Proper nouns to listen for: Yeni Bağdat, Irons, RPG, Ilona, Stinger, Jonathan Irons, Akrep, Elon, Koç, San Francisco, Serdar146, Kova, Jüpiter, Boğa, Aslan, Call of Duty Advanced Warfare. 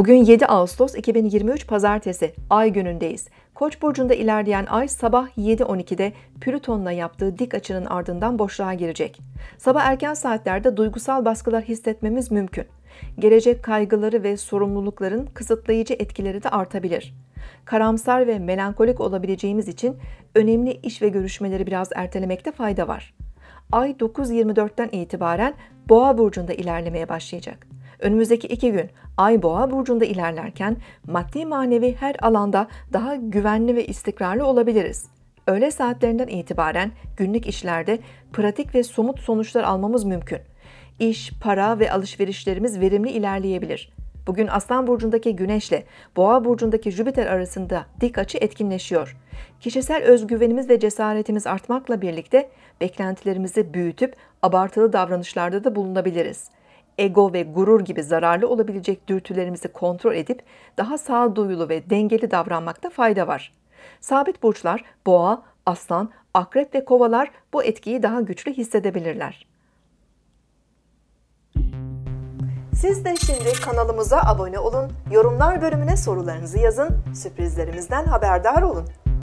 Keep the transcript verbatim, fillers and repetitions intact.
Bugün yedi Ağustos iki bin yirmi üç Pazartesi ay günündeyiz. Koç burcunda ilerleyen ay sabah yedi on ikide Plüton'la yaptığı dik açının ardından boşluğa girecek. Sabah erken saatlerde duygusal baskılar hissetmemiz mümkün. Gelecek kaygıları ve sorumlulukların kısıtlayıcı etkileri de artabilir. Karamsar ve melankolik olabileceğimiz için önemli iş ve görüşmeleri biraz ertelemekte fayda var. Ay dokuz yirmi dörtten itibaren Boğa burcunda ilerlemeye başlayacak. Önümüzdeki iki gün Ay Boğa burcunda ilerlerken maddi manevi her alanda daha güvenli ve istikrarlı olabiliriz. Öğle saatlerinden itibaren günlük işlerde pratik ve somut sonuçlar almamız mümkün. İş, para ve alışverişlerimiz verimli ilerleyebilir. Bugün Aslan burcundaki Güneş'le Boğa burcundaki Jüpiter arasında dik açı etkinleşiyor. Kişisel özgüvenimiz ve cesaretimiz artmakla birlikte beklentilerimizi büyütüp abartılı davranışlarda da bulunabiliriz. Ego ve gurur gibi zararlı olabilecek dürtülerimizi kontrol edip daha sağduyulu ve dengeli davranmakta fayda var. Sabit burçlar Boğa, Aslan, Akrep ve Kovalar bu etkiyi daha güçlü hissedebilirler. Siz de şimdi kanalımıza abone olun, yorumlar bölümüne sorularınızı yazın, sürprizlerimizden haberdar olun.